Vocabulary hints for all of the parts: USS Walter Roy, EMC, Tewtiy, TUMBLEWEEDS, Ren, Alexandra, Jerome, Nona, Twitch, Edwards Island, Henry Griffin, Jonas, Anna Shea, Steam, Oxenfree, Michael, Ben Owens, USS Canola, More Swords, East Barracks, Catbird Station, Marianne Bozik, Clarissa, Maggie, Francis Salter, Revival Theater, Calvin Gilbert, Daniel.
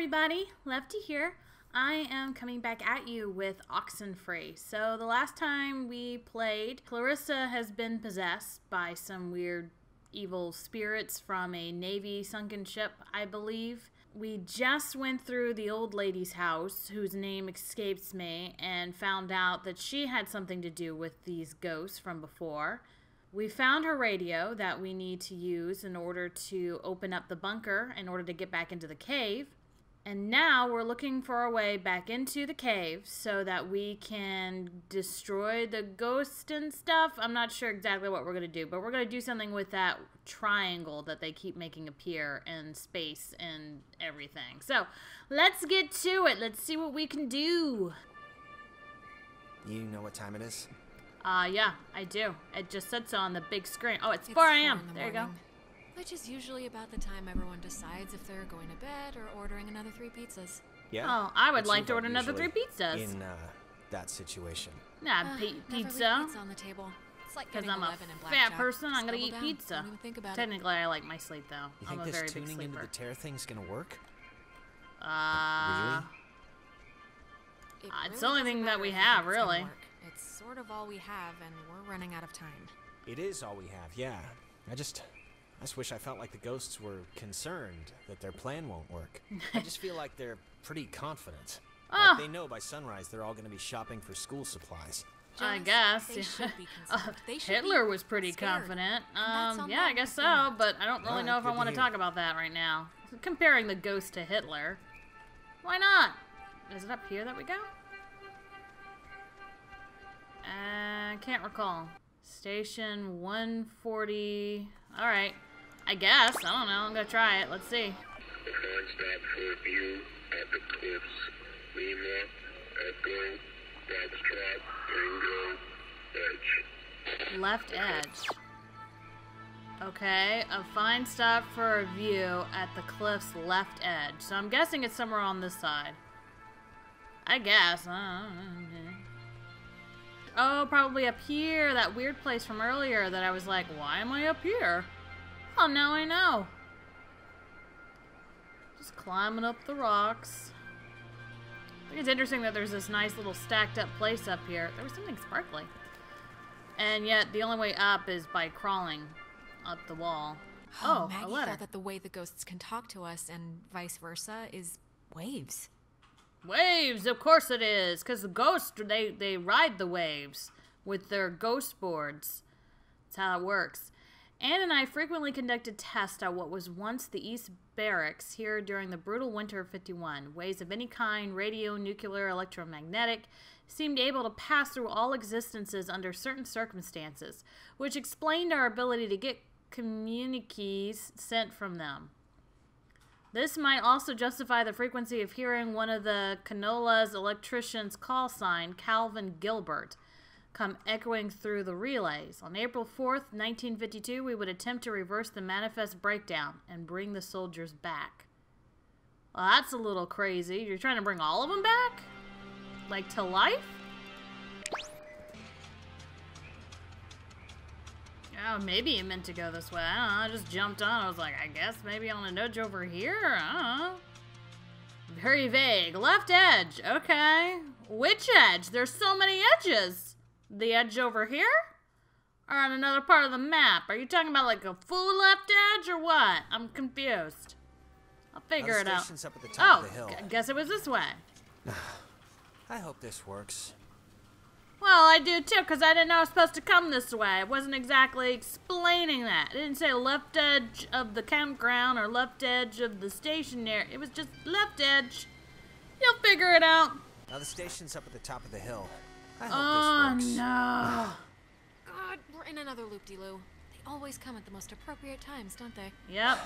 everybody, Lefty here. I am coming back at you with Oxenfree. So the last time we played, Clarissa has been possessed by some weird evil spirits from a Navy sunken ship, I believe. We just went through the old lady's house, whose name escapes me, and found out that she had something to do with these ghosts from before. We found her radio that we need to use in order to open up the bunker in order to get back into the cave. And now we're looking for our way back into the cave so that we can destroy the ghosts and stuff. I'm not sure exactly what we're going to do, but we're going to do something with that triangle that they keep making appear in space and everything. So let's get to it. Let's see what we can do. You know what time it is? Yeah, I do. It just said so on the big screen. Oh, it's 4 a.m. There you go. Which is usually about the time everyone decides if they're going to bed or ordering another 3 pizzas. Yeah. Oh, I would like to order another 3 pizzas. In that situation. Nah, pizza. It's on the table. It's like because I'm a fat person, I'm gonna eat pizza. Technically, I like my sleep though. I'm a very big sleeper. You think this tuning into the tear thing's gonna work? Really? It's the only thing that we have, really. It's sort of all we have, and we're running out of time. It is all we have. Yeah. I just wish I felt like the ghosts were concerned that their plan won't work. I just feel like they're pretty confident. Oh. Like they know by sunrise they're all going to be shopping for school supplies. I guess. They should be Hitler was pretty confident. Yeah, I guess so, but I don't really know if I want to talk about that right now. Comparing the ghost to Hitler. Why not? Is it up here that we go? I can't recall. Station 140. All right. I guess. I don't know. I'm going to try it. Let's see. Left edge. Okay. A fine stop for a view at the cliff's left edge. So I'm guessing it's somewhere on this side. I guess. I don't know. Oh, probably up here. That weird place from earlier that I was like, why am I up here? Oh, now I know. Just climbing up the rocks. I think it's interesting that there's this nice little stacked up place up here. There was something sparkly. And yet, the only way up is by crawling up the wall. Oh, Maggie thought that the way the ghosts can talk to us and vice versa is waves. Waves, of course it is, because the ghosts, they ride the waves with their ghost boards. That's how it works. Anne and I frequently conducted tests at what was once the East Barracks here during the brutal winter of '51. Waves of any kind, radio, nuclear, electromagnetic, seemed able to pass through all existences under certain circumstances, which explained our ability to get communiques sent from them. This might also justify the frequency of hearing one of the Canola's electrician's call sign, Calvin Gilbert, come echoing through the relays. On April 4th, 1952, we would attempt to reverse the manifest breakdown and bring the soldiers back. Well, that's a little crazy. You're trying to bring all of them back? Like, to life? Oh, maybe it meant to go this way. I don't know. I just jumped on. I was like, I guess maybe on a nudge over here? I don't know. Very vague. Left edge. Okay. Which edge? There's so many edges. The edge over here? Or on another part of the map? Are you talking about like a full left edge or what? I'm confused. I'll figure it out. Up at the top of the hill. I guess it was this way. I hope this works. Well, I do too, because I didn't know I was supposed to come this way. It wasn't exactly explaining that. It didn't say left edge of the campground or left edge of the station there. It was just left edge. You'll figure it out. Now the station's up at the top of the hill. I hope this works. Oh, no. God, we're in another loop-de-loo. They always come at the most appropriate times, don't they? Yep.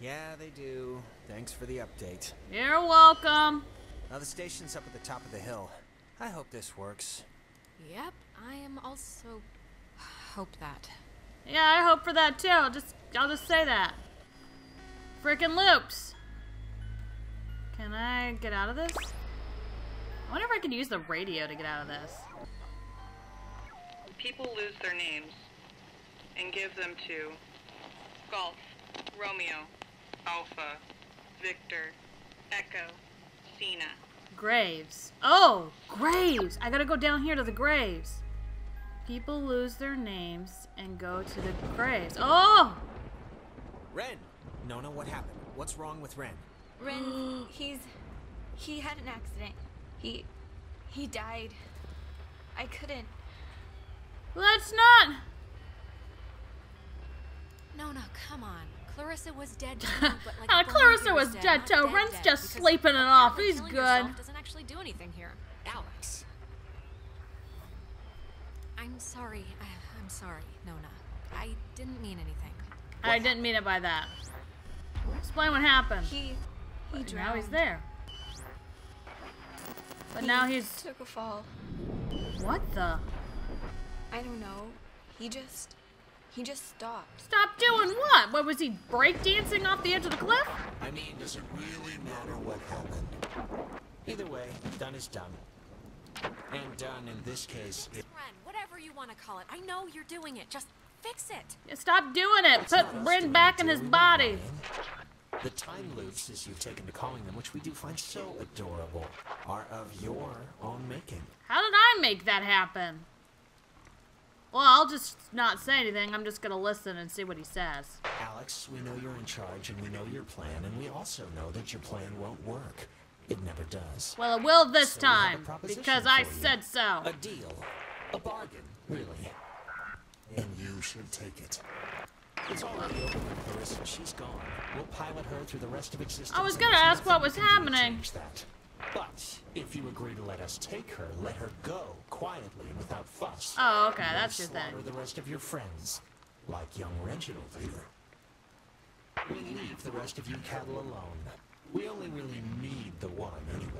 Yeah, they do. Thanks for the update. You're welcome. Now the station's up at the top of the hill. I hope this works. Yep, I am also hope that. Yeah, I hope for that too. I'll just say that. Freaking loops. Can I get out of this? I wonder if I can use the radio to get out of this. People lose their names and give them to Golf, Romeo, Alpha, Victor, X, Echo, Cena. Graves. Oh, graves! I gotta go down here to the graves. People lose their names and go to the graves. Oh! Ren! Nona, what happened? What's wrong with Ren? Ren, he had an accident. He died. I couldn't. Let's not! Nona, come on. Clarissa was dead too, but like Clarissa was dead too. Ren's just sleeping it off. He's good. Doesn't actually do anything here. Alex. I'm sorry. I'm sorry, Nona. I didn't mean anything. I didn't mean it by that. Explain what happened. He drowned. Now he's there. But now he's took a fall. What the? I don't know. He just stopped. Stopped doing what? What was he breakdancing off the edge of the cliff? I mean, does it really matter what happened? Either way, done is done. And done in this case. Ren, whatever you want to call it, I know you're doing it. Just fix it. Yeah, stop doing it. Put Ren back in his body. The time loops, as you've taken to calling them, which we do find so adorable, are of your own making. How did I make that happen? Well, I'll just not say anything. I'm just going to listen and see what he says. Alex, we know you're in charge, and we know your plan, and we also know that your plan won't work. It never does. Well, it will this time, because I said so. A deal. A bargain, really. And you should take it. It's already over with Clarissa. She's gone. We'll pilot her through the rest of existence. I was going to ask what was happening. But if you agree to let us take her, let her go quietly without fuss. Oh, okay, that's your thing. Slaughter the rest of your friends, like young Reginald here. We leave the rest of you cattle alone. We only really need the one anyway.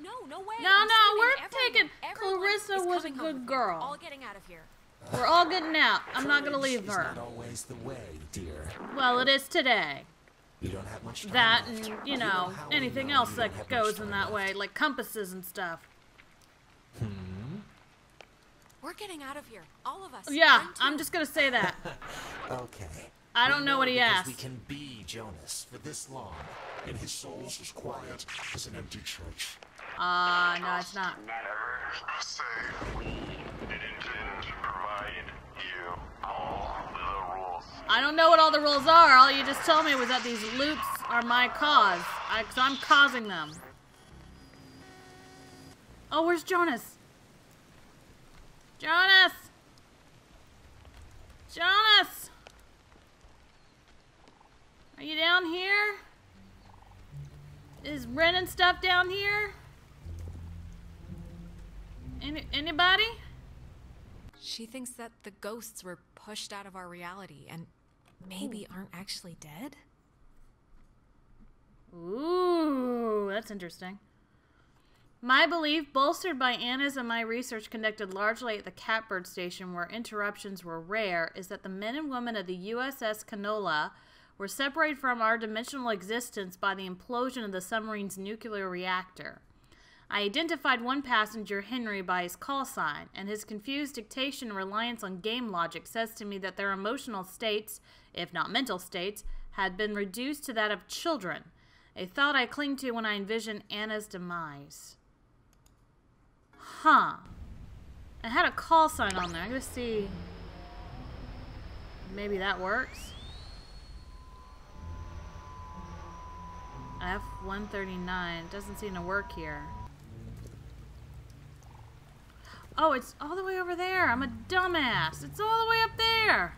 No way. No, we're taking. Clarissa was a good girl. All getting out of here. We're all getting out. I'm not gonna leave her. Not always the way, dear. Well, it is today. You don't have much time that and, you know, anything else that goes in that way, like compasses and stuff. Hmm? We're getting out of here, all of us. Yeah, I'm just going to say that. Okay. I don't know what he asked. We can be Jonas for this long, and his soul's as quiet as an empty church. No, it's not. Never say we intend to provide you all the rules. I don't know what all the rules are. All you just told me was that these loops are my cause. So I'm causing them. Oh, where's Jonas? Jonas! Jonas! Are you down here? Is Ren and stuff down here? Anybody? She thinks that the ghosts were pushed out of our reality and maybe aren't actually dead? Ooh, that's interesting. My belief, bolstered by Anna's and my research conducted largely at the Catbird Station where interruptions were rare, is that the men and women of the USS Canola were separated from our dimensional existence by the implosion of the submarine's nuclear reactor. I identified one passenger, Henry, by his call sign, and his confused dictation and reliance on game logic says to me that their emotional states, if not mental states, had been reduced to that of children, a thought I cling to when I envision Anna's demise. Huh. I had a call sign on there. I'm going to see. Maybe that works. F-139. It doesn't seem to work here. Oh, it's all the way over there. I'm a dumbass. It's all the way up there.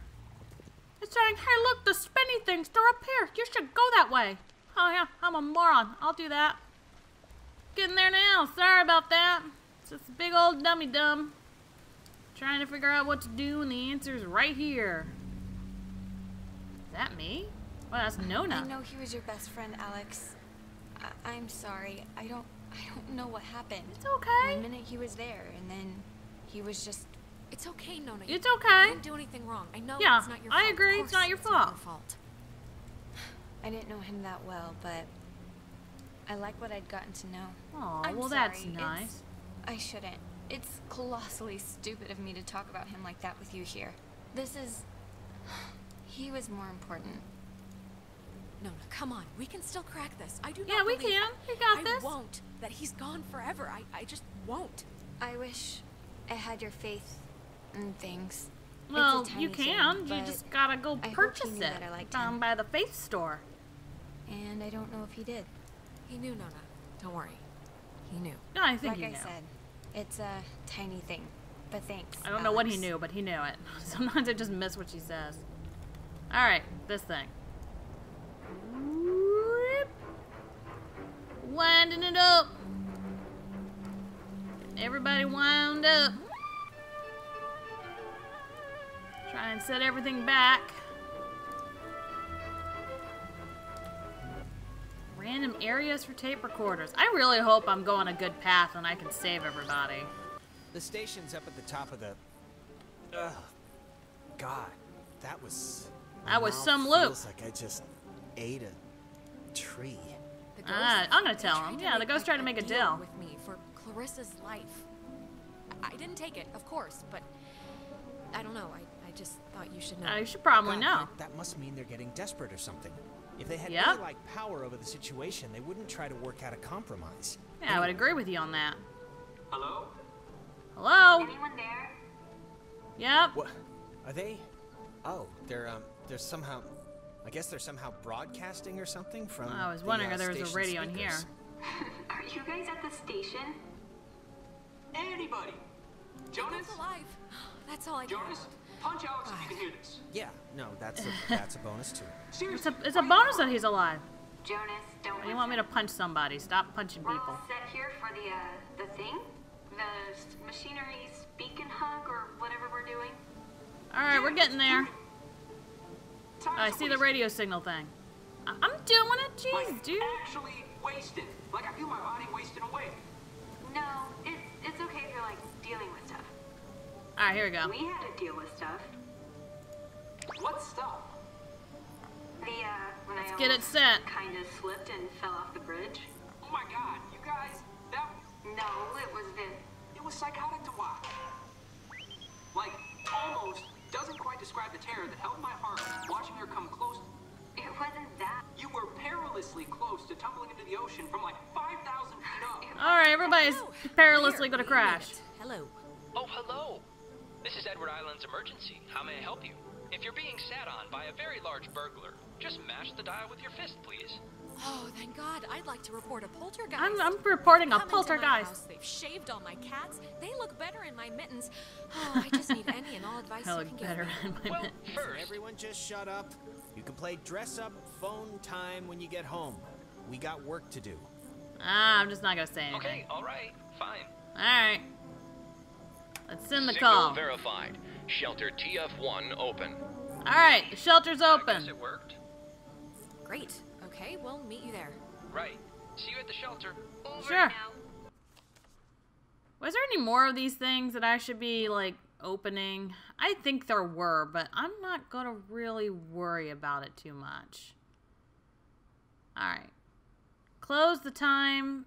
It's saying, hey, look, the spinny things, they're up here. You should go that way. Oh, yeah, I'm a moron. I'll do that. Get in there now. Sorry about that. It's just a big old dummy dumb. Trying to figure out what to do, and the answer's right here. Is that me? Well, that's Nona. I know he was your best friend, Alex. I'm sorry. I don't know what happened. It's okay. One minute he was there, and then he was just... It's okay, Nona. It's okay. You didn't do anything wrong. I know it's not your fault. I agree. It's not your fault. I didn't know him that well, but I like what I'd gotten to know. Oh, well, that's nice. I shouldn't. It's colossally stupid of me to talk about him like that with you here. He was more important. Nona, come on. We can still crack this. I do not believe. Yeah, we can. We got this. I won't. That he's gone forever. I just won't. I wish I had your faith in things. Well, you can. You just gotta go purchase it. Down by the faith store. And I don't know if he did. He knew, Nona. Don't worry. He knew. No, I think he knew. Like I said, it's a tiny thing. But thanks. I don't know what he knew, but he knew it. Sometimes I just miss what she says. All right, this thing. Winding it up. Everybody wound up. Try and set everything back. Random areas for tape recorders. I really hope I'm going a good path and I can save everybody. The station's up at the top of the... Ugh. God, that was... That was some loop. Feels like I just ate a tree. I'm gonna tell him. Yeah, the ghost tried to make a deal with me for Clarissa's life. I didn't take it, of course, but I don't know. I just thought you should know. You should probably know. That must mean they're getting desperate or something. If they had any, like, power over the situation, they wouldn't try to work out a compromise. Yeah, I would agree with you on that. Hello? Hello? Anyone there? Yep. What? Are they? Oh, they're somehow. I guess they're somehow broadcasting or something from. I was wondering if there was a radio in here. Are you guys at the station? Anybody? Jonas? Alive. That's all I got. Jonas, punch out so you can hear this. Yeah, no, that's a bonus too. Seriously, it's a bonus that he's alive. Jonas, don't. You want me to punch somebody? Stop punching people. All set here for the thing, the machinery speak and hug or whatever we're doing. All right, we're getting there. I see the radio signal thing. I'm doing it, jeez, like, dude. Actually wasted. Like I feel my body wasting away. No, it's okay if you're like dealing with stuff. All right, here we go. We had to deal with stuff. What stuff? The when Let's I get it set. Kind of slipped and fell off the bridge. Oh my God, you guys! That no, it was Vin. It was psychotic to watch. Like almost. Doesn't quite describe the terror that held my heart watching her come close. It wasn't that. You were perilously close to tumbling into the ocean from like 5,000 feet up. Alright, everybody's perilously gonna crash. Hello. Oh, hello. This is Edward Island's emergency. How may I help you? If you're being sat on by a very large burglar, just mash the dial with your fist, please. Oh, thank God. I'd like to report a poltergeist. I'm reporting a poltergeist. They've shaved all my cats. They look better in my mittens. Oh, I just need any and all advice you can give me. Well, first, everyone just shut up. You can play dress up phone time when you get home. We got work to do. I'm just not going to say anything. Okay, all right. Fine. All right. Let's send the call. Signal verified. Shelter TF1 open. All right, the shelter's open. I guess it worked. Great. Okay, we'll meet you there. Right. See you at the shelter. Over sure. Now. Was there any more of these things that I should be, like, opening? I think there were, but I'm not going to really worry about it too much. Alright. Close the time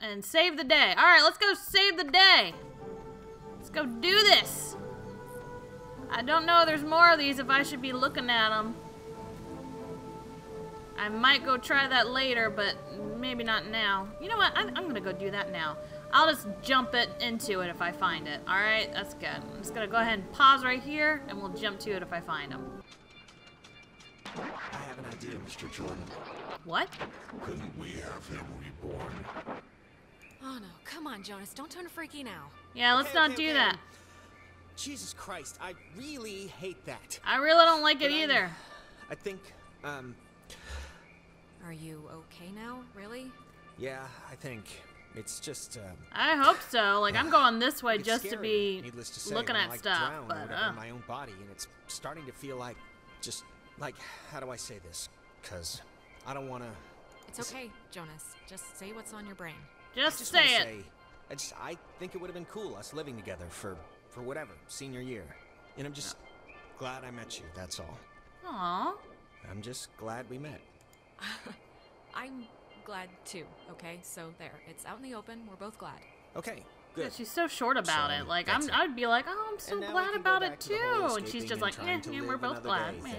and save the day. Alright, let's go save the day. Let's go do this. I don't know if there's more of these if I should be looking at them. I might go try that later, but maybe not now. You know what? I'm going to go do that now. I'll just jump it into it if I find it. All right, that's good. I'm just going to go ahead and pause right here, and we'll jump to it if I find them. I have an idea, Mr. Jordan. What? Couldn't we have him reborn? Oh, no. Come on, Jonas. Don't turn freaky now. Yeah, let's not do that. Jesus Christ, I really hate that. I really don't like it either. I think, Are you okay now? Really? Yeah, I think. It's just, I hope so. Like, I'm going this way just to be looking at stuff, but, my own body, and it's starting to feel like, just, like, how do I say this? Because I don't want to... It's okay, Jonas. Just say what's on your brain. Just say it. I think it would have been cool, us living together for whatever, senior year. And I'm just glad I met you, that's all. Aww. I'm just glad we met. I'm glad too. Okay, so there. It's out in the open. We're both glad. Okay, good. Yeah, she's so short about it. Like I'd be like, oh, I'm so glad about it too. And she's just like, eh, we're both glad. Man.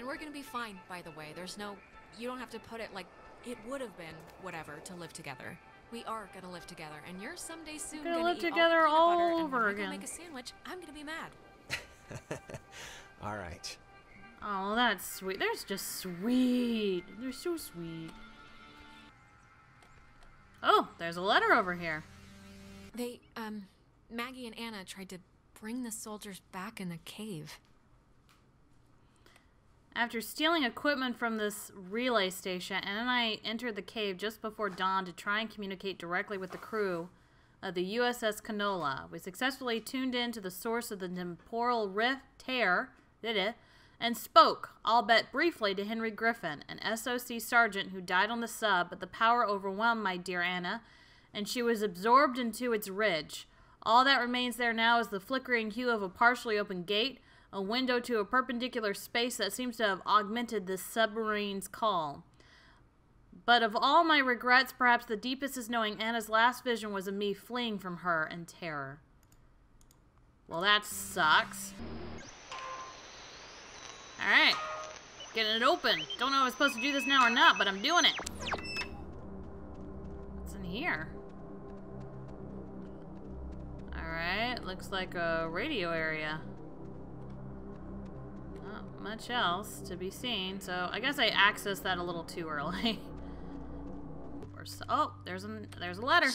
And we're gonna be fine, by the way. There's no... You don't have to put it like it would have been whatever to live together. We are gonna live together, and you're someday soon gonna live together all over again. Make a sandwich. I'm gonna be mad. All right. Oh, that's sweet. They're just sweet. They're so sweet. Oh, there's a letter over here. They, Maggie and Anna tried to bring the soldiers back in the cave. After stealing equipment from this relay station, Anna and I entered the cave just before dawn to try and communicate directly with the crew of the USS Canola. We successfully tuned in to the source of the temporal rift tear, and spoke, albeit briefly, to Henry Griffin, an SOC sergeant who died on the sub, but the power overwhelmed my dear Anna, and she was absorbed into its ridge. All that remains there now is the flickering hue of a partially open gate, a window to a perpendicular space that seems to have augmented this submarine's calm. But of all my regrets, perhaps the deepest is knowing Anna's last vision was of me fleeing from her in terror. Well, that sucks. Alright. Getting it open. Don't know if I'm supposed to do this now or not, but I'm doing it. What's in here? Alright. Looks like a radio area. Not much else to be seen, so I guess I accessed that a little too early. Oh, there's a letter.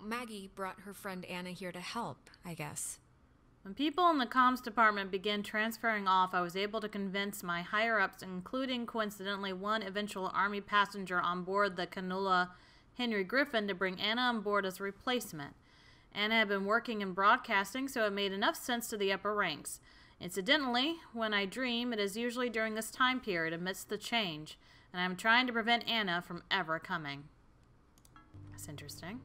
Maggie brought her friend Anna here to help, I guess. When people in the comms department began transferring off, I was able to convince my higher-ups, including, coincidentally, one eventual Army passenger on board the Canola, Henry Griffin, to bring Anna on board as a replacement. Anna had been working in broadcasting, so it made enough sense to the upper ranks. Incidentally, when I dream, it is usually during this time period amidst the change, and I'm trying to prevent Anna from ever coming. That's interesting.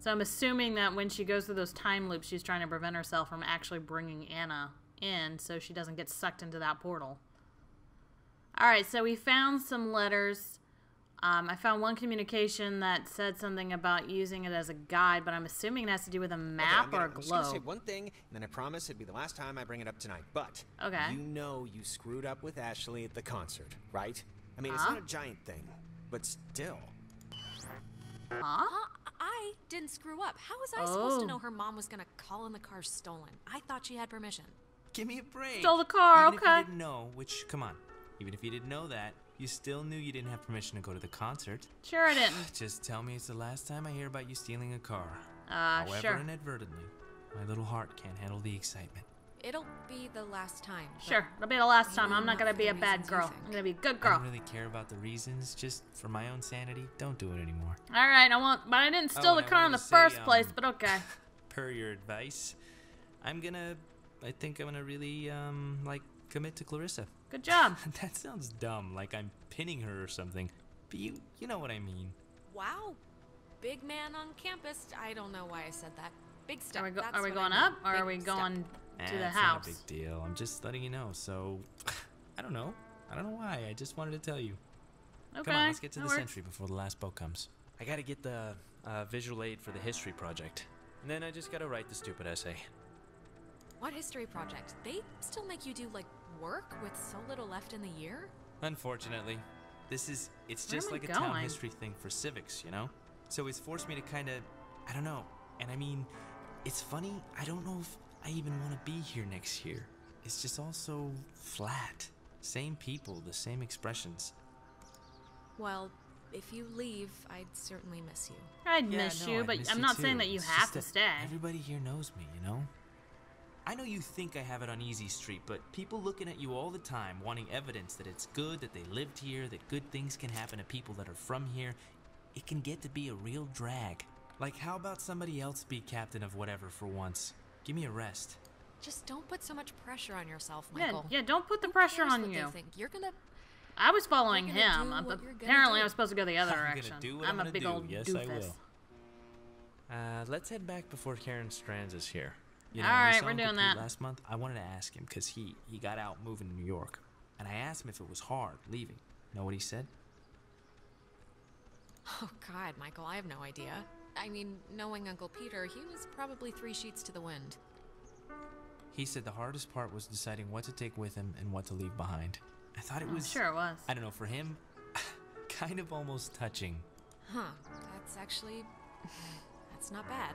So I'm assuming that when she goes through those time loops, she's trying to prevent herself from actually bringing Anna in so she doesn't get sucked into that portal. Alright, so we found some letters. I found one communication that said something about using it as a guide, but I'm assuming it has to do with a map or a globe. I'm just gonna say one thing, and then I promise it'd be the last time I bring it up tonight. But you know you screwed up with Ashley at the concert, right? I mean, it's not a giant thing, but still. I didn't screw up. How was I supposed to know her mom was gonna call in the car stolen? I thought she had permission. Give me a break. Stole the car, okay. Even if you didn't know, which, come on. Even if you didn't know that, you still knew you didn't have permission to go to the concert. Sure I didn't. Just tell me it's the last time I hear about you stealing a car. However, sure. Inadvertently, my little heart can't handle the excitement. It'll be the last time. Sure, it'll be the last time. I'm not gonna be a bad girl. I'm gonna be a good girl. I don't really care about the reasons, just for my own sanity. Don't do it anymore. All right, I won't. But I didn't steal the car in the first place. But okay. Per your advice, I think I'm gonna really like commit to Clarissa. Good job. That sounds dumb, like I'm pinning her or something. But you know what I mean. Wow, big man on campus. I don't know why I said that. Big step. Are we going up or are we going? To the house. Not a big deal. I'm just letting you know. So, I don't know why. I just wanted to tell you. Okay. Come on, let's get to the sentry before the last boat comes. I gotta get the visual aid for the history project, and then I just gotta write the stupid essay. What history project? They still make you do like work with so little left in the year? Unfortunately, it's just like a town history thing for civics, you know. So it's forced me to kind of, I don't know. And I mean, it's funny. I don't know if I even want to be here next year. It's just all so flat. Same people, the same expressions. Well, if you leave, I'd certainly miss you. I'd miss you, but I'm not saying that you have to stay. Everybody here knows me, you know? I know you think I have it on easy street, but people looking at you all the time, wanting evidence that it's good, that they lived here, that good things can happen to people that are from here, it can get to be a real drag. Like, how about somebody else be captain of whatever for once? Give me a rest. Just don't put so much pressure on yourself, Michael. Yeah, don't put the pressure on you. I was following him, but apparently I was supposed to go the other direction. I'm a big old doofus. Yes, I will. Let's head back before Karen Strands is here. You know, all right, we're doing that. Last month, I wanted to ask him because he got out moving to New York, and I asked him if it was hard leaving. You know what he said? Oh God, Michael, I have no idea. I mean, knowing Uncle Peter, he was probably 3 sheets to the wind. He said the hardest part was deciding what to take with him and what to leave behind. I thought it was... Sure it was. I don't know, for him, kind of almost touching. Huh, that's actually... that's not bad.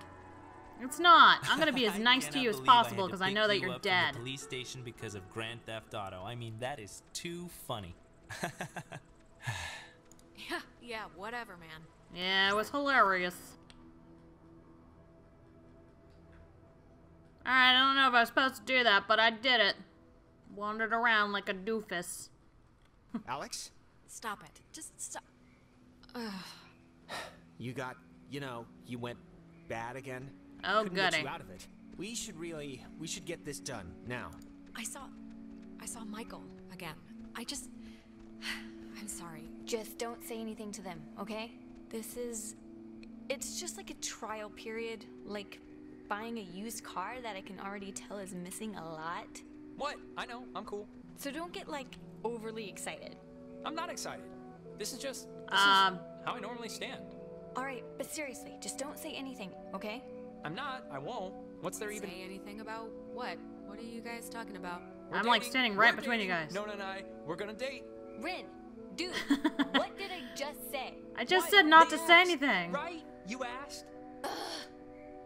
It's not. I'm going to be as nice to you as possible because I know that you're dead. The police station because of Grand Theft Auto. I mean, that is too funny. yeah, whatever, man. Yeah, it was hilarious. Alright, I don't know if I was supposed to do that, but I did it. Wandered around like a doofus. Alex? Stop it. Just stop. Ugh. You got, you know, you went bad again. Oh, goody. Couldn't get you out of it. We should get this done now. I saw Michael again. I'm sorry. Just don't say anything to them, okay? It's just like a trial period, like buying a used car that I can already tell is missing a lot. What? I know, I'm cool. So don't get like overly excited. I'm not excited. This is how I normally stand. All right, but seriously, just don't say anything, okay? I'm not. I won't. What's there even? Say anything about what? What are you guys talking about? I'm like standing right between you guys. Nona and I, we're gonna date. Ren, dude, what did I just say? I just said not to say anything. Right? You asked. Ugh.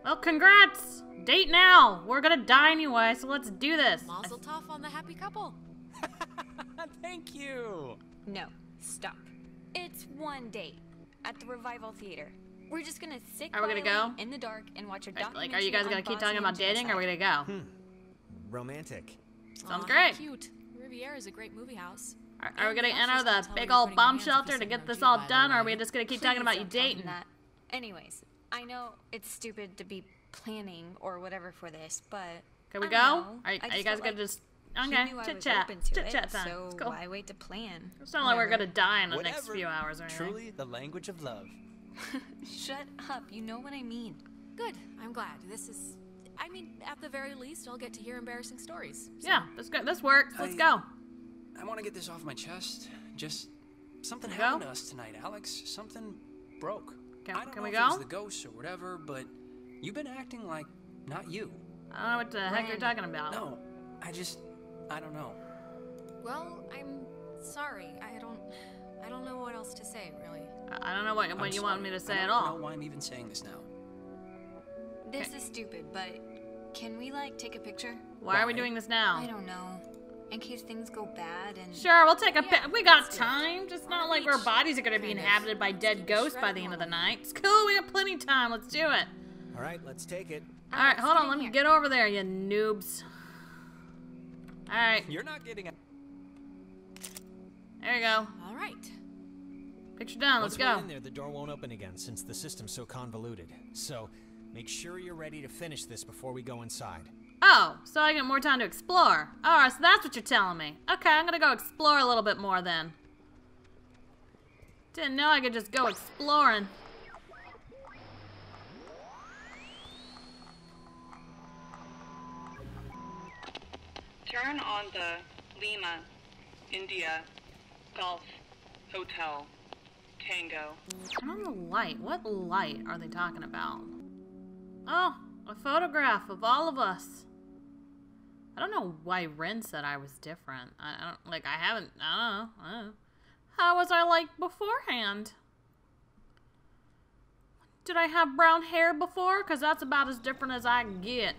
Well, congrats. Date now. We're gonna die anyway, so let's do this. Mazel tov on the happy couple. Thank you. No, stop. It's one date at the Revival Theater. We're just gonna sit in the dark and watch a documentary. Like, are you guys gonna keep talking about dating? Or are we gonna go? Romantic. Sounds great. Cute. Riviera is a great movie house. Are we gonna enter the big old bomb shelter to get this all done, or are we just gonna keep talking about you dating? Anyways, I know it's stupid to be planning or whatever for this, but can we go? Are you guys gonna just chit chat time? So why wait to plan? It's not like we're gonna die in the next few hours or anything. Truly, the language of love. Shut up. You know what I mean. Good. I'm glad. This is. I mean, at the very least, I'll get to hear embarrassing stories. So. Yeah, that's good. This works. Let's go. I want to get this off my chest. Just something happened to us tonight, Alex. Something broke. I don't know if it was the ghost or whatever, but you've been acting like not you. I don't know what the heck you're talking about. No, I don't know. Well, I'm sorry. I don't know what else to say, really. I don't know what you want me to say at all. I don't know why I'm even saying this now. This is stupid, but can we like take a picture? Why are we doing this now? I don't know. In case things go bad and... Sure, we'll take a pic. We got time. Just not like our bodies are going to be inhabited by dead ghosts by the end of the night. It's cool. We got plenty of time. Let's do it. All right, let's take it. All right, hold on. Let me get over there, you noobs. All right. You're not getting a... There you go. All right. Picture done. Let's go. Once we're in there, the door won't open again since the system's so convoluted. So make sure you're ready to finish this before we go inside. Oh, so I get more time to explore. Alright, so that's what you're telling me. Okay, I'm gonna go explore a little bit more then. Didn't know I could just go exploring. Turn on the Lima, India, Golf, Hotel, Tango. Turn on the light. What light are they talking about? Oh, a photograph of all of us. I don't know why Ren said I was different. I don't know. How was I like beforehand? Did I have brown hair before? Because that's about as different as I can get.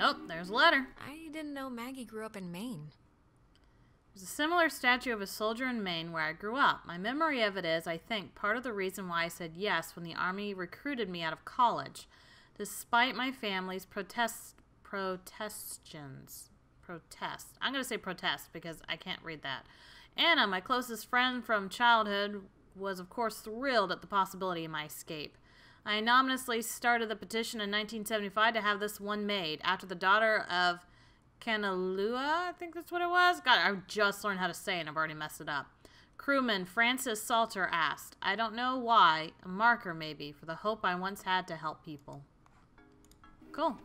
Oh, there's a letter. I didn't know Maggie grew up in Maine. There's a similar statue of a soldier in Maine where I grew up. My memory of it is, I think, part of the reason why I said yes when the Army recruited me out of college, despite my family's protest. I'm going to say protest because I can't read that. Anna, my closest friend from childhood, was of course thrilled at the possibility of my escape. I anonymously started the petition in 1975 to have this one made after the daughter of Canola, I think that's what it was. God, I just learned how to say it and I've already messed it up. Crewman Francis Salter asked, I don't know why, a marker maybe, for the hope I once had to help people. Cool.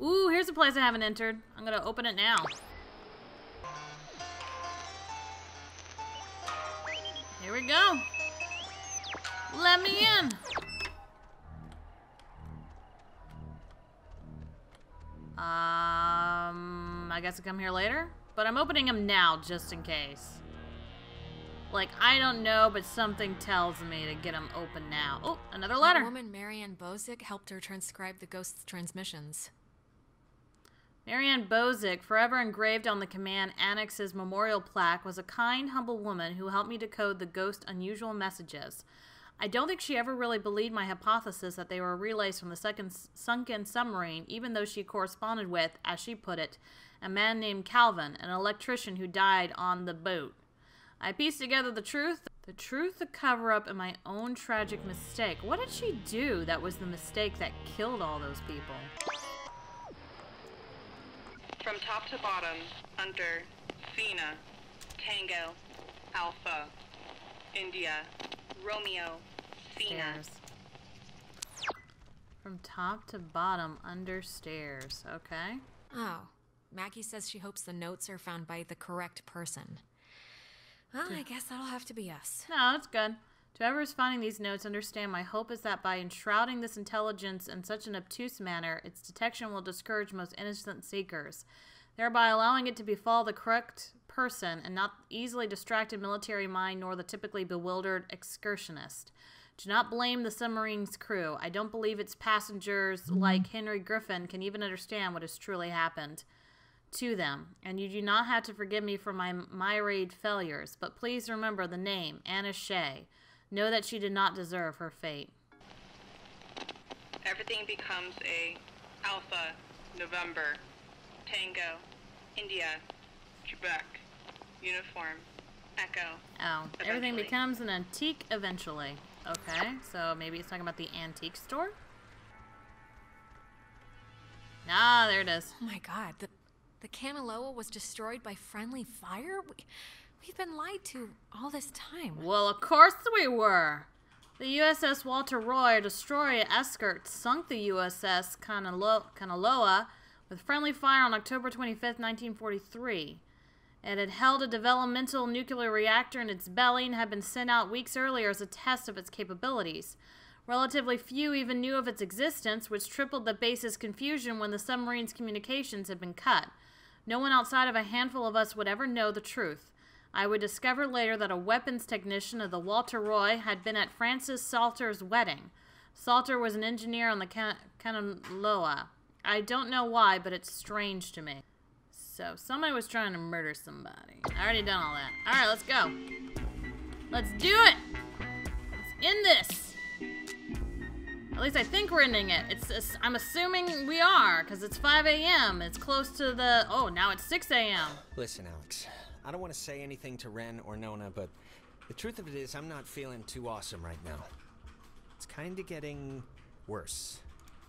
Ooh, here's a place I haven't entered. I'm gonna open it now. Here we go. Let me in. I guess I'll come here later. But I'm opening them now, just in case. Like, I don't know, but something tells me to get them open now. Oh, another letter! The woman Marianne Bozik helped her transcribe the ghost's transmissions. Marianne Bozik, forever engraved on the command annex's memorial plaque, was a kind, humble woman who helped me decode the ghost's unusual messages. I don't think she ever really believed my hypothesis that they were relays from the second sunken submarine, even though she corresponded with, as she put it, a man named Calvin, an electrician who died on the boat. I pieced together the cover-up, and my own tragic mistake. What did she do that was the mistake that killed all those people? From top to bottom, under Sina, Tango, Alpha, India, Romeo, Sina. Stairs. From top to bottom, under stairs. Okay. Oh, Maggie says she hopes the notes are found by the correct person. Well, I guess that'll have to be us. No, that's good. To whoever is finding these notes, understand my hope is that by enshrouding this intelligence in such an obtuse manner, its detection will discourage most innocent seekers, thereby allowing it to befall the correct person and not easily distracted military mind nor the typically bewildered excursionist. Do not blame the submarine's crew. I don't believe its passengers, like Henry Griffin, can even understand what has truly happened to them, and you do not have to forgive me for my myriad failures, but please remember the name, Anna Shea. Know that she did not deserve her fate. Everything becomes a Alpha, November, Tango, India, Quebec, Uniform, Echo. Oh, eventually. Everything becomes an antique eventually. Okay, so maybe it's talking about the antique store? Ah, there it is. Oh my god, the Canola was destroyed by friendly fire? We've been lied to all this time. Well, of course we were. The USS Walter Roy, destroyer escort, sunk the USS Canola with friendly fire on October 25th, 1943. It had held a developmental nuclear reactor in its belly and had been sent out weeks earlier as a test of its capabilities. Relatively few even knew of its existence, which tripled the base's confusion when the submarine's communications had been cut. No one outside of a handful of us would ever know the truth. I would discover later that a weapons technician of the Walter Roy had been at Francis Salter's wedding. Salter was an engineer on the Canola. I don't know why, but it's strange to me. So, somebody was trying to murder somebody. I already done all that. Alright, let's go. Let's do it! Let's end this! At least I think we're ending it. I'm assuming we are, because it's 5 a.m. It's close to the... Oh, now it's 6 a.m. Listen, Alex. I don't want to say anything to Ren or Nona, but the truth of it is I'm not feeling too awesome right now. It's kind of getting worse.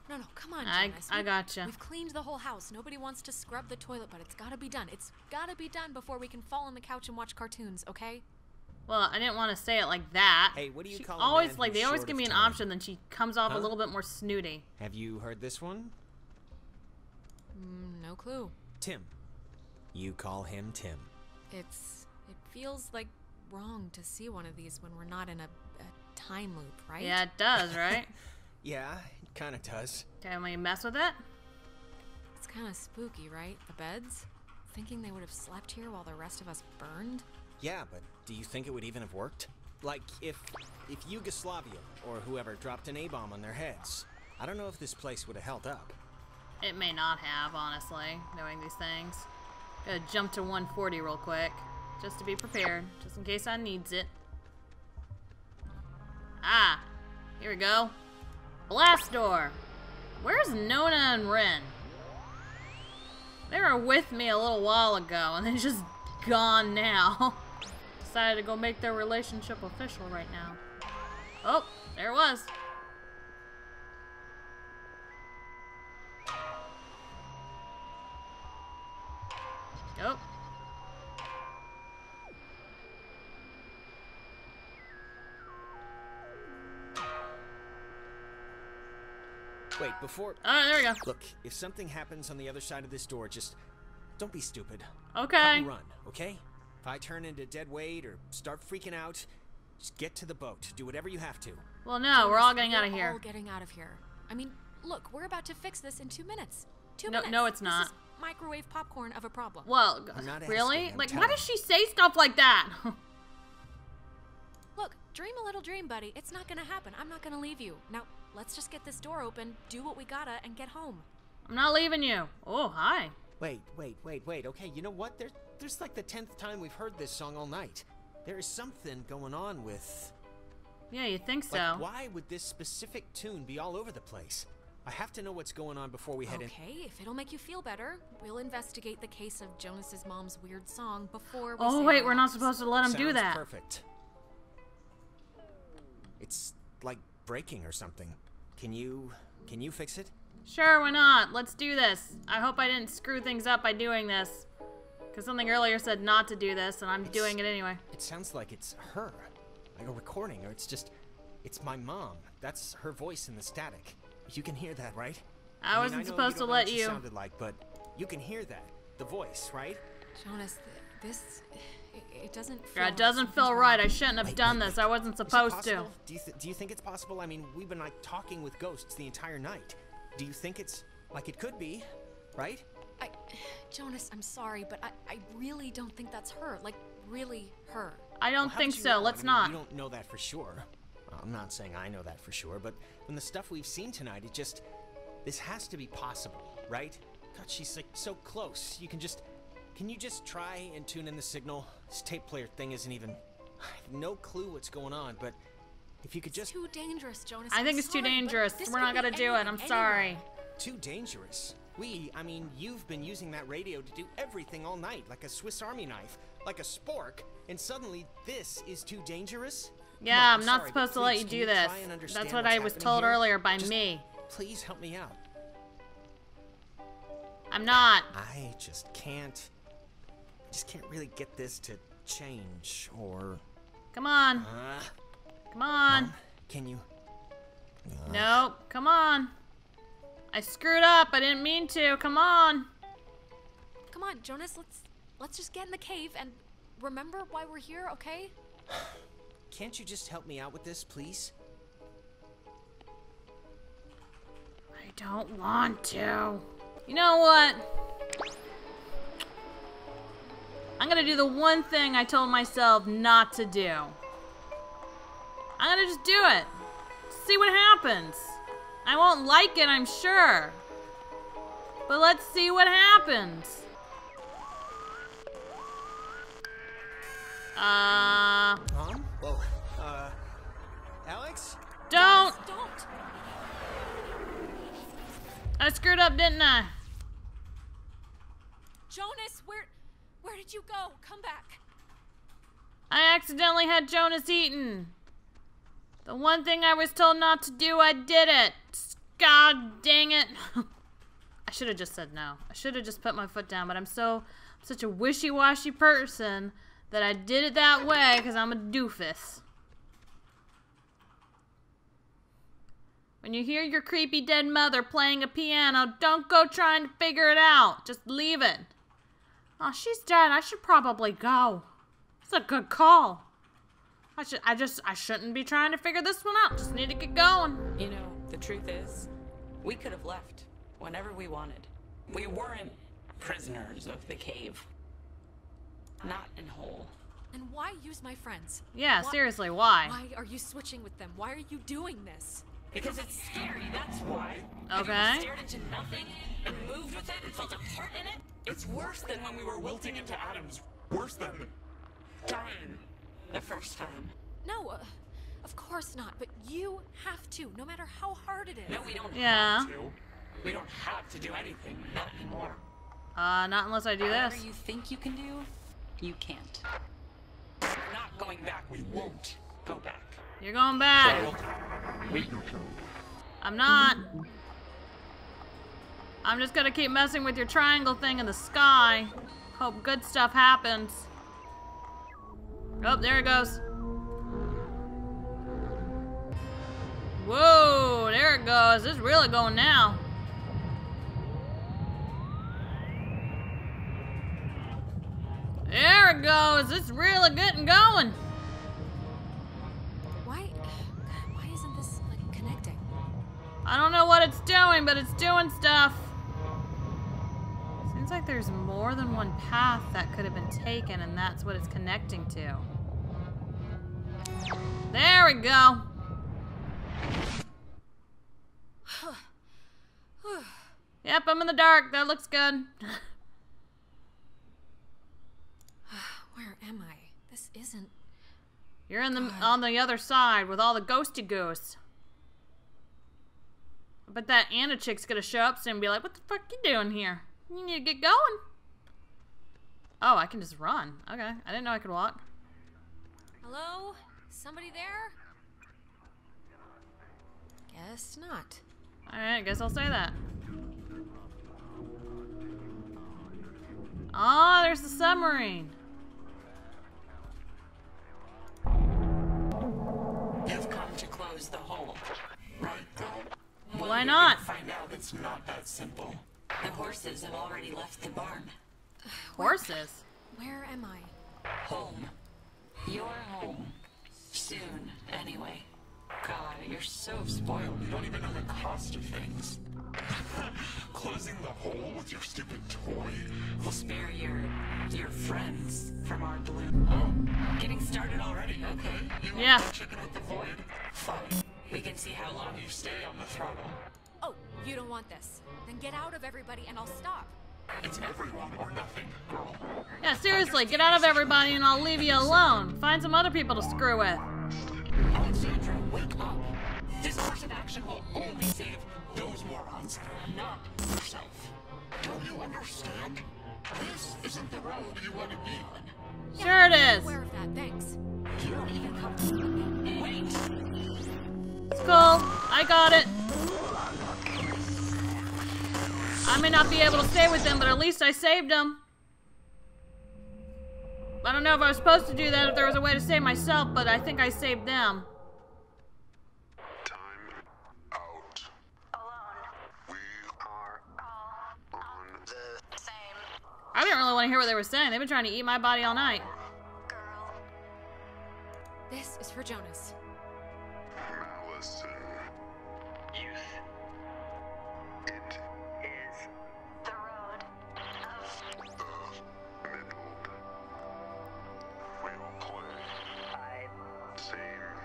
No, come on, Jonas. I gotcha. We've cleaned the whole house. Nobody wants to scrub the toilet, but it's got to be done. It's got to be done before we can fall on the couch and watch cartoons, okay? Well, I didn't want to say it like that. Hey, what do you call always like they always give me an option, then she comes off a little bit more snooty. Have you heard this one? No clue. Tim. You call him Tim. It feels like wrong to see one of these when we're not in a time loop, right? Yeah, it does, right? Yeah, it kind of does. Can we mess with it? It's kind of spooky, right? The beds? Thinking they would have slept here while the rest of us burned? Yeah, but do you think it would even have worked? Like, if Yugoslavia or whoever dropped an A-bomb on their heads, I don't know if this place would have held up. It may not have, honestly, knowing these things. Gotta jump to 140 real quick, just to be prepared, just in case I needs it. Ah, here we go. Blast door. Where's Nona and Ren? They were with me a little while ago, and they're just gone now. Decided to go make their relationship official right now. Oh, there it was. Oh. Wait, before... Oh, there we go. Look, if something happens on the other side of this door, just don't be stupid. Okay. Cut and run, okay? If I turn into dead weight or start freaking out, just get to the boat. Do whatever you have to. Well, no, we're all getting out of here. I mean, look, we're about to fix this in 2 minutes. 2 minutes. No, it's not. This is microwave popcorn of a problem. Well, really? Like, why does she say stuff like that? Look, dream a little dream, buddy. It's not gonna happen. I'm not gonna leave you. Now, let's just get this door open, do what we gotta, and get home. I'm not leaving you. Oh, hi. Wait. Okay, you know what? There's like the 10th time we've heard this song all night. There is something going on with... Yeah, you think so. Like, why would this specific tune be all over the place? I have to know what's going on before we head in. Okay, if it'll make you feel better, we'll investigate the case of Jonas's mom's weird song before we... Oh, wait, we're not supposed to let him do that. Perfect. It's like breaking or something. Can you fix it? Sure, why not? Let's do this. I hope I didn't screw things up by doing this. Because something earlier said not to do this, and I'm doing it anyway. It sounds like it's her. Like a recording, or it's my mom. That's her voice in the static. You can hear that, right? I wasn't supposed to let you. Sounded like, but you can hear that. The voice, right? Jonas, it doesn't feel... Yeah, it doesn't feel right. I shouldn't have done this. I wasn't supposed to. Do you think it's possible? I mean, we've been like talking with ghosts the entire night. Do you think it's like it could be, right? Jonas, I'm sorry, but I really don't think that's her. Like, really her. I don't think so. Let's not. You don't know that for sure. I'm not saying I know that for sure, but from the stuff we've seen tonight, it just... This has to be possible, right? God, she's like so close. You can just... Can you just try and tune in the signal? This tape player thing isn't even... I have no clue what's going on, but if you could just... It's too dangerous, Jonas. I think it's too dangerous. We're not gonna do it. I'm sorry. Too dangerous? I mean, you've been using that radio to do everything all night, like a Swiss Army knife, like a spork, and suddenly this is too dangerous? Yeah, I'm not supposed to let you do this. That's what I was told earlier by me. Please help me out. I'm not. I just can't. I just can't really get this to change, or... Come on. Come on. Mom, can you? No, come on. I screwed up. I didn't mean to. Come on. Come on, Jonas. Let's just get in the cave and remember why we're here, okay? Can't you just help me out with this, please? I don't want to. You know what? I'm gonna do the one thing I told myself not to do. I'm gonna just do it. See what happens. I won't like it, I'm sure. But let's see what happens. Mom? Whoa. Alex? Don't! Yes, don't! I screwed up, didn't I? Jonas, where did you go? Come back. I accidentally had Jonas eaten. The one thing I was told not to do, I did it. God dang it. I should have just said no. I should have just put my foot down, but I'm such a wishy-washy person that I did it that way because I'm a doofus. When you hear your creepy dead mother playing a piano, don't go trying to figure it out. Just leave it. Oh, she's dead. I should probably go. It's a good call. I shouldn't be trying to figure this one out. Just need to get going. You know, the truth is, we could have left whenever we wanted. We weren't prisoners of the cave. Not in whole. And why use my friends? Yeah, seriously, why? Why are you switching with them? Why are you doing this? Because it's scary, that's why. Okay. If you stared into nothing and moved with it and felt a part in it, it's worse than when we were wilting into atoms. Worse than dying. The first time. No, of course not, but you have to, no matter how hard it is. No, we don't have to. We don't have to do anything, not anymore. Not unless I do this. Whatever you think you can do, you can't. We're not going back. We won't go back. You're going back. I'm not. I'm just gonna keep messing with your triangle thing in the sky. Hope good stuff happens. Oh, there it goes. Whoa, there it goes. It's really going now. There it goes. It's really getting going. Why isn't this like connecting? I don't know what it's doing, but it's doing stuff. there's more than one path that could have been taken, and that's what it's connecting to. There we go. Yep, I'm in the dark. That looks good. Where am I? This isn't... You're in the, on the other side with all the ghosty ghosts. I bet that Anna chick's gonna show up soon and be like, what the fuck you doing here? You need to get going. Oh, I can just run. Okay, I didn't know I could walk. Hello? Somebody there? Guess not. Alright, I guess I'll say that. Ah, oh, there's the submarine. You've come to close the hole, right, Dad? Why not? Find out it's not that simple. The horses have already left the barn. Horses? Where am I? Home. You're home. Soon, anyway. God, you're so spoiled. You don't even know the cost of things. Closing the hole with your stupid toy will spare your friends from our balloon. Oh, getting started already, okay? You yeah. Want to check out the void? Fine. We can see how long you stay on the throttle. Oh, you don't want this. Then get out of everybody and I'll stop. It's everyone or nothing, girl. Yeah, seriously, get out of everybody and I'll leave you alone. Find some other people to screw with. Alexandra, wake up. This course of action will only save those morons, not yourself. Don't you understand? This isn't the road you want to be on. Yeah, sure it is. I'm aware of that, thanks. You don't even come to me. Wait. It's cool. I got it. I may not be able to stay with them, but at least I saved them. I don't know if I was supposed to do that, if there was a way to save myself, but I think I saved them. I didn't really want to hear what they were saying. They've been trying to eat my body all night. Girl. This is for Jonas. Malice in youth. It is the road of the midwood. We will play. I same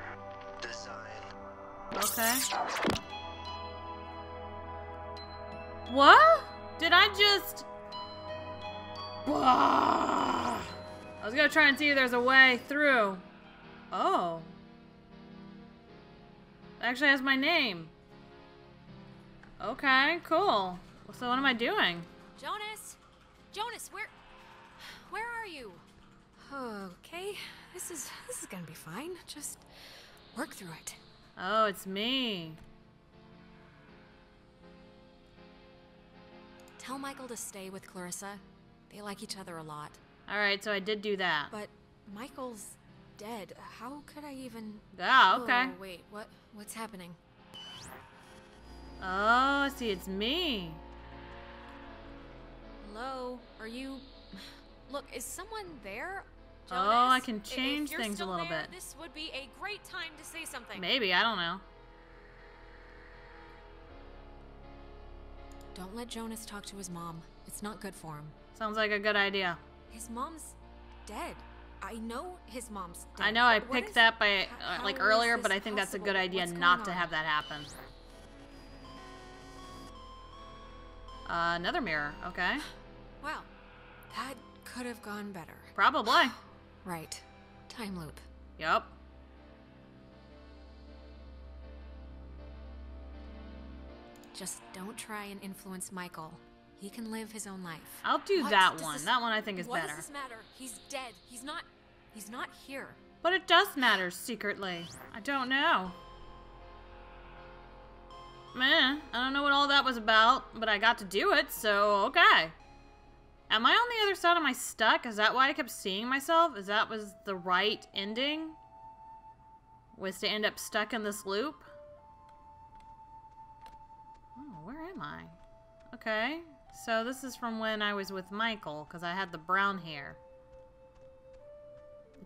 design. Okay. What? Did I just... I was gonna try and see if there's a way through. Oh. It actually has my name. Okay, cool. So what am I doing? Jonas! Jonas, where are you? Okay. This is gonna be fine. Just work through it. Oh, it's me. Tell Michael to stay with Clarissa. They like each other a lot. Alright, so I did do that. But Michael's dead. How could I even... Oh, okay. Oh, wait, what's happening? Oh, see, it's me. Hello? Are you... Look, is someone there? Jonas? Oh, I can change things a little bit. This would be a great time to say something. Maybe, I don't know. Don't let Jonas talk to his mom. It's not good for him. Sounds like a good idea. His mom's dead. I know his mom's dead. I know I picked that by like earlier, but I think that's a good idea not to have that happen. Another mirror, okay. Well, that could have gone better. Probably. Right. Time loop. Yep. Just don't try and influence Michael. He can live his own life. I'll do that one. That one I think is better. What does this matter? He's dead. He's not here. But it does matter secretly. I don't know. Meh. I don't know what all that was about, but I got to do it, so okay. Am I on the other side? Am I stuck? Is that why I kept seeing myself? Is that was the right ending? Was to end up stuck in this loop? Oh, where am I? Okay. So this is from when I was with Michael, because I had the brown hair.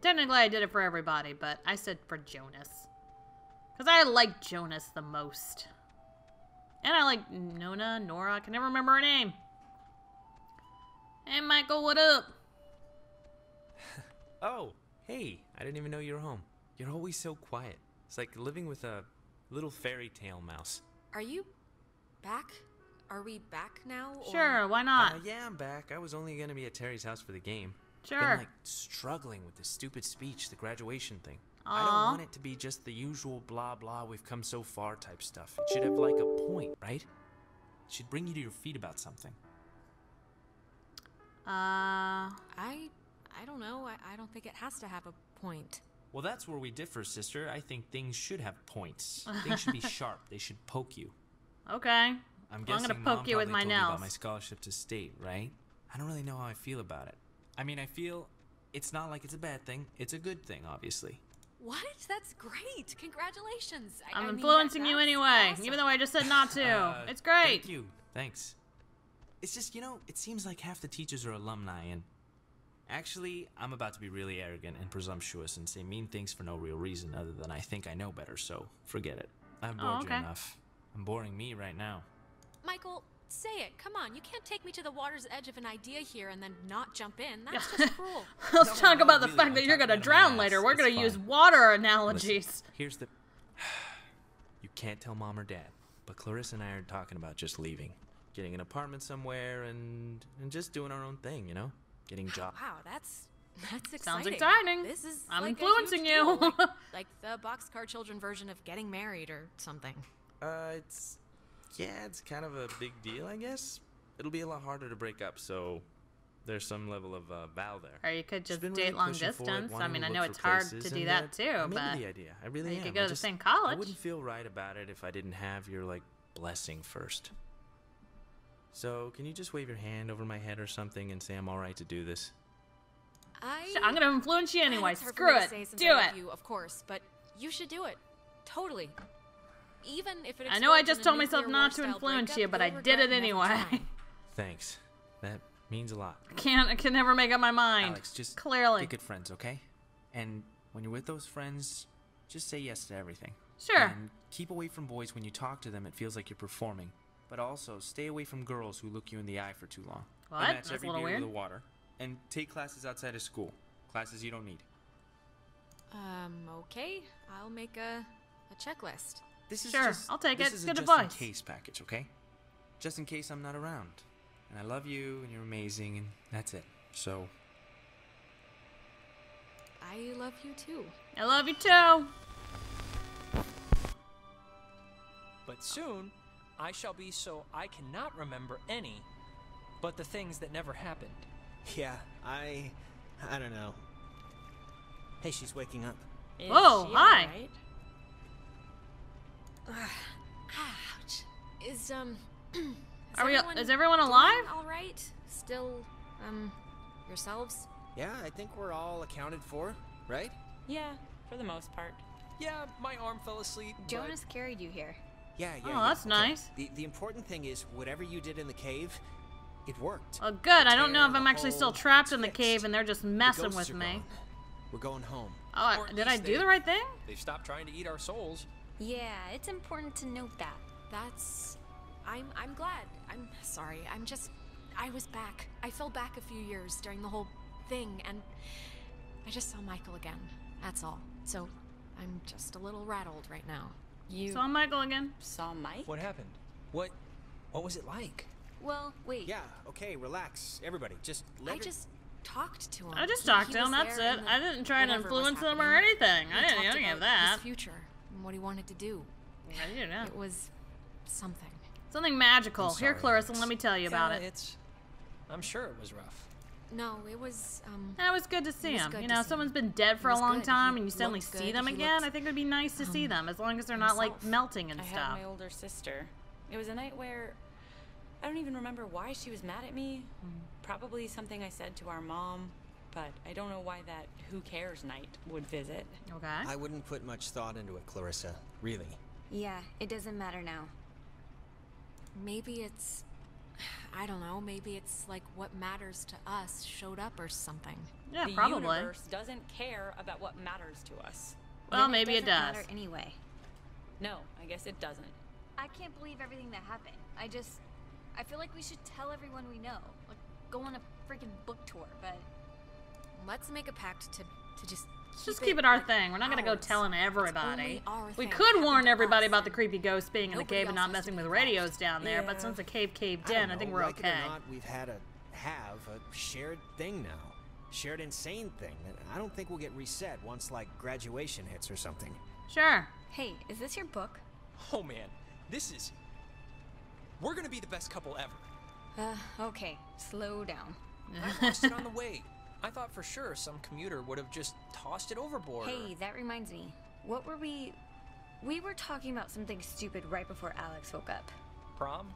Technically, I did it for everybody, but I said for Jonas. Because I like Jonas the most. And I like Nona, Nora, I can never remember her name. Hey, Michael, what up? Oh, hey, I didn't even know you were home. You're always so quiet. It's like living with a little fairy tale mouse. Are you back? Are we back now? Or... Sure, why not? Yeah, I'm back. I was only going to be at Terry's house for the game. Sure. Been, like, struggling with this stupid speech, the graduation thing. Aww. I don't want it to be just the usual blah blah we've come so far type stuff. It should have, like, a point, right? It should bring you to your feet about something. I don't know. I don't think it has to have a point. Well, that's where we differ, sister. I think things should have points. Things should be sharp. They should poke you. Okay. I'm gonna poke you with my nails. About my scholarship to state, right? I don't really know how I feel about it. I mean, I feel it's not like it's a bad thing. It's a good thing, obviously. What? That's great. Congratulations. I'm influencing you anyway, awesome. Even though I just said not to. It's great. Thank you. Thanks. It's just, you know, it seems like half the teachers are alumni, and actually, I'm about to be really arrogant and presumptuous and say mean things for no real reason other than I think I know better, so forget it. I've bored you enough. I'm boring me right now. Michael, say it. Come on. You can't take me to the water's edge of an idea here and then not jump in. That's just cruel. Let's talk about the fact that you're going to drown later. We're going to use water analogies. Listen, here's the... You can't tell Mom or Dad, but Clarissa and I are talking about just leaving. Getting an apartment somewhere and just doing our own thing, you know? Getting jobs. Wow, that's exciting. Sounds exciting. This is I'm like influencing you. like the Boxcar Children version of getting married or something. It's kind of a big deal, I guess. It'll be a lot harder to break up, so there's some level of vow there. Or you could just date long distance. I mean, I know it's hard to do that too, but the idea. I really am. You could go to the same college. I wouldn't feel right about it if I didn't have your like blessing first. So, can you just wave your hand over my head or something and say I'm all right to do this? I'm going to influence you anyway. Screw it. Do it. You, of course, but you should do it. Totally. Even if it I know I just told myself not to influence you, but I did it anyway. Thanks. That means a lot. I can never make up my mind. Alex, just clearly. Be good friends, okay? And when you're with those friends, just say yes to everything. Sure. And keep away from boys when you talk to them. It feels like you're performing. But also, stay away from girls who look you in the eye for too long. What? That's a little weird. The water, and take classes outside of school. Classes you don't need. Okay. I'll make a checklist. This is just, I'll take it. It's good advice. This is a just-in-case package, okay? Just in case I'm not around. And I love you, and you're amazing, and that's it. So. I love you, too. I love you, too. But soon... I shall be so I cannot remember any, but the things that never happened. Yeah, I don't know. Hey, she's waking up. Is she hi. Right? Ouch. Is is everyone alive? All right. Still yourselves? Yeah, I think we're all accounted for, right? Yeah, for the most part. Yeah, my arm fell asleep. Jonas carried you here. Yeah. Oh, that's nice. The important thing is, whatever you did in the cave, it worked. Oh, good. I don't know if I'm actually still trapped in the cave and they're just messing with me. We're going home. Oh, did I do the right thing? They've stopped trying to eat our souls. Yeah, it's important to note that. I'm glad. I'm sorry. I was back. I fell back a few years during the whole thing, and I just saw Michael again. That's all. So I'm just a little rattled right now. You saw Michael again? Saw Mike? What happened? What was it like? Well, wait. Yeah, okay, relax. Everybody, just let I just talked to him. I just talked to him, that's it. I didn't try to influence him or anything. I didn't have that. His future and what he wanted to do. I didn't know. It was something. Something magical. Here, Clarissa, let me tell you about it. I'm sure it was rough. No, it was, It was good to see him. You know, someone's been dead for a long time and you suddenly see them again. I think it would be nice to see them, as long as they're not, like, melting and stuff. I had my older sister. It was a night where I don't even remember why she was mad at me. Probably something I said to our mom, but I don't know why that who cares night would visit. Okay. I wouldn't put much thought into it, Clarissa. Really. Yeah, it doesn't matter now. Maybe it's... I don't know, maybe it's like what matters to us showed up or something. Yeah, probably. The universe doesn't care about what matters to us. Well, maybe it does. Matter anyway. No, I guess it doesn't. I can't believe everything that happened. I feel like we should tell everyone we know. Like, go on a freaking book tour, but let's make a pact to just keep it our thing. We're not gonna go telling everybody. We could warn everybody about the creepy ghosts being in the cave and not messing with radios down there, but since the cave caved in, I think we're okay. We've had a shared thing now. Shared insane thing that I don't think we'll get reset once like graduation hits or something. Sure. Hey, is this your book? Oh man, this is... We're gonna be the best couple ever. Okay, slow down. I lost it on the way. I thought for sure some commuter would have just tossed it overboard. Hey, that reminds me. What were we... We were talking about something stupid right before Alex woke up. Prom?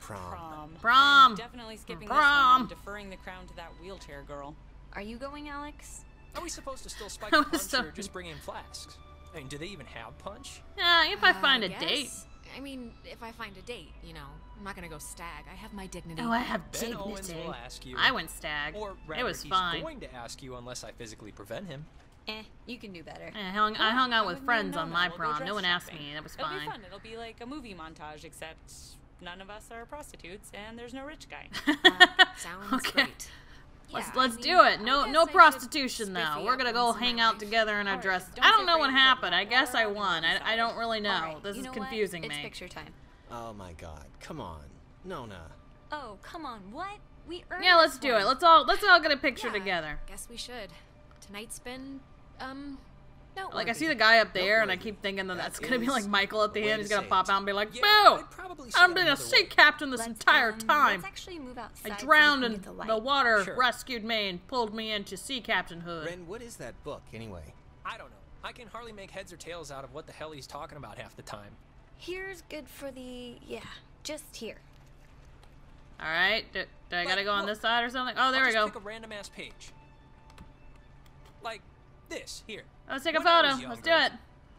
Prom. I'm definitely skipping this one and deferring the crown to that wheelchair girl. Are you going, Alex? Are we supposed to still spike the punch or just bring in flasks? I mean, do they even have punch? Yeah, if I find a date. I mean, if I find a date, you know, I'm not gonna go stag. I have my dignity. Oh, I have dignity. Ben Owens will ask you. I went stag. Or rather, it was fine. He's going to ask you unless I physically prevent him. Eh, you can do better. I hung out with friends on my prom. No one asked me. That was fine. It'll be fun. It'll be like a movie montage, except none of us are prostitutes and there's no rich guy. Sounds great. Let's do it. No prostitution though. We're gonna go hang out together in our dresses. I don't know what happened. I guess I won. I don't really know. This is confusing me. It's picture time. Oh my god. Come on, Nona. Oh, come on. What? We earned. Yeah, let's do it. Let's all get a picture together. Guess we should. Tonight's been like I see the guy up there and I keep thinking that that's gonna be like Michael at the end. He's gonna pop out and be like, boo! I've been a sea captain this entire time. Let's actually move outside. I drowned and the water rescued me and pulled me into sea captainhood. Ren, what is that book anyway? I don't know. I can hardly make heads or tails out of what the hell he's talking about half the time. Here's good for the just here. All right, do I gotta go on this side or something? Oh, there we go. Pick a random ass page. Like this here. Let's take a photo. Let's do it.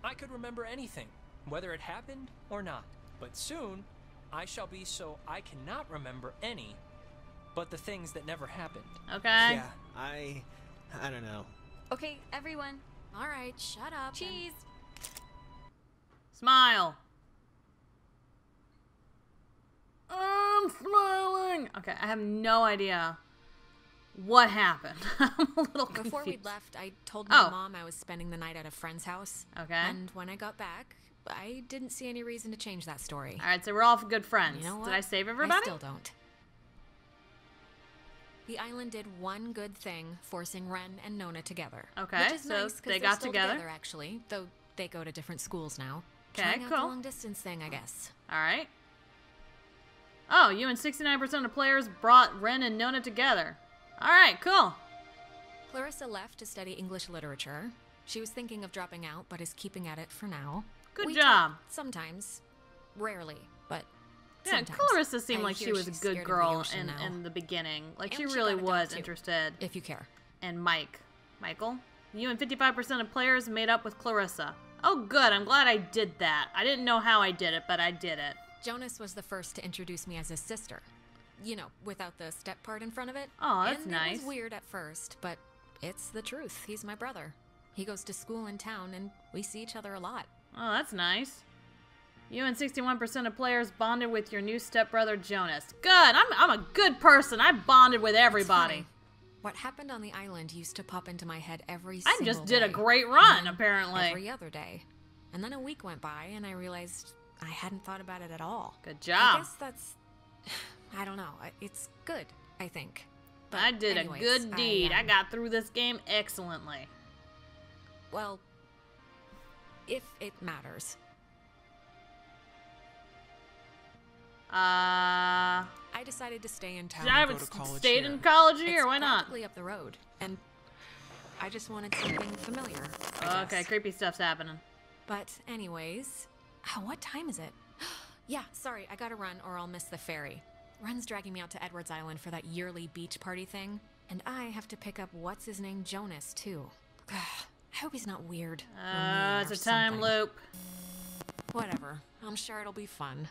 I could remember anything, whether it happened or not. But soon, I shall be so I cannot remember any, but the things that never happened. Okay. Yeah, I don't know. Okay, everyone. All right, shut up. Cheese. Smile. I'm smiling. Okay, I have no idea. What happened? I'm a little confused. Before we left, I told my mom I was spending the night at a friend's house. Okay. And when I got back, I didn't see any reason to change that story. All right, so we're all good friends. You know what? Did I save everybody? I still don't. The island did one good thing, forcing Ren and Nona together. Okay, which is so nice, they got together, actually, though they go to different schools now. Okay, cool. The long distance thing, I guess. All right. Oh, you and 69% of players brought Ren and Nona together. All right, cool. Clarissa left to study English literature. She was thinking of dropping out, but is keeping at it for now. Good job. Sometimes. Rarely, but sometimes. Yeah, Clarissa seemed like she was a good girl in the beginning. Like, she really was interested. If you care. And Michael, you and 55% of players made up with Clarissa. Oh, good. I'm glad I did that. I didn't know how I did it, but I did it. Jonas was the first to introduce me as his sister. You know, without the step part in front of it. Oh, that's nice. It was weird at first, but it's the truth. He's my brother. He goes to school in town, and we see each other a lot. Oh, that's nice. You and 61% of players bonded with your new stepbrother, Jonas. Good. I'm a good person. I bonded with everybody. What happened on the island used to pop into my head every single day. I just did a great run, apparently. Every other day. And then a week went by, and I realized I hadn't thought about it at all. Good job. I guess that's... I don't know. It's good, I think. But I did a good deed. I got through this game excellently. Well, if it matters. I decided to stay in town. I would stay in college here. Why not? It's up the road, and I just wanted something familiar. Okay, creepy stuff's happening. But anyways, what time is it? Yeah, sorry, I gotta run or I'll miss the ferry. Ren's dragging me out to Edwards Island for that yearly beach party thing. And I have to pick up what's-his-name Jonas, too. I hope he's not weird. It's a time loop. Whatever. I'm sure it'll be fun.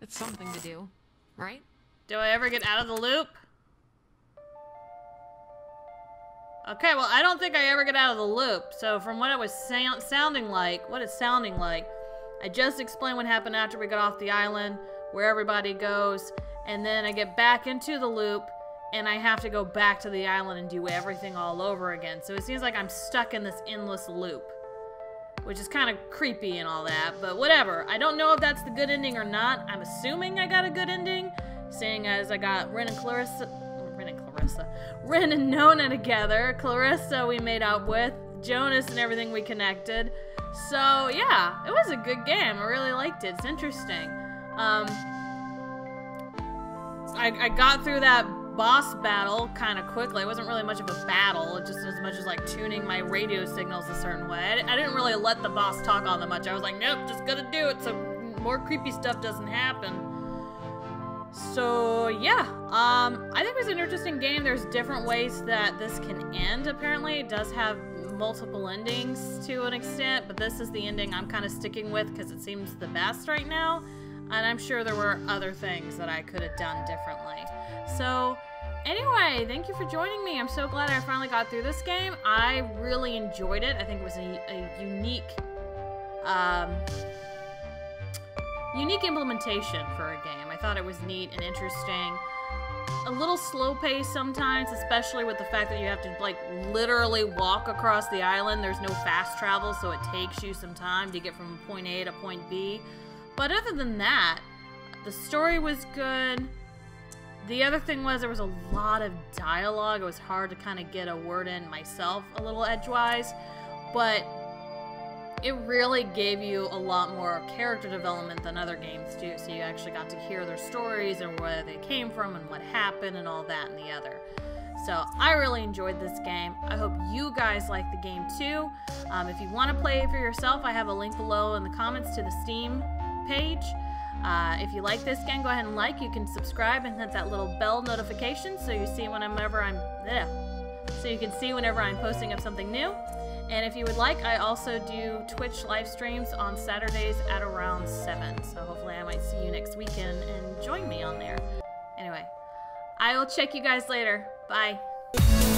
It's something to do, right? Do I ever get out of the loop? Okay, well, I don't think I ever get out of the loop. So from what it was sounding like, what it's sounding like, I just explained what happened after we got off the island, where everybody goes, and then I get back into the loop, and I have to go back to the island and do everything all over again. So it seems like I'm stuck in this endless loop, which is kind of creepy and all that, but whatever. I don't know if that's the good ending or not. I'm assuming I got a good ending, seeing as I got Ren and Nona together, Clarissa we made up with, Jonas and everything we connected. So yeah, it was a good game. I really liked it. It's interesting. I got through that boss battle kind of quickly. It wasn't really much of a battle, just as much as like tuning my radio signals a certain way. I didn't really let the boss talk all that much. I was like, nope, just gonna do it so more creepy stuff doesn't happen. So yeah, I think it was an interesting game. There's different ways that this can end, apparently. It does have multiple endings to an extent, but this is the ending I'm kind of sticking with because it seems the best right now. And I'm sure there were other things that I could have done differently. So anyway, thank you for joining me. I'm so glad I finally got through this game. I really enjoyed it. I think it was a unique implementation for a game. I thought it was neat and interesting. A little slow paced sometimes, especially with the fact that you have to like literally walk across the island. There's no fast travel, so it takes you some time to get from point A to point B. But other than that, the story was good. The other thing was there was a lot of dialogue. It was hard to kind of get a word in myself a little edgewise, but it really gave you a lot more character development than other games do, so you actually got to hear their stories and where they came from and what happened and all that and the other. So I really enjoyed this game. I hope you guys like the game too. If you want to play it for yourself, I have a link below in the comments to the Steam page. If you like this game, go ahead and like. You can subscribe and hit that little bell notification so you see whenever I'm posting up something new. And if you would like, I also do Twitch live streams on Saturdays at around 7. So hopefully I might see you next weekend and join me on there. Anyway, I will check you guys later. Bye.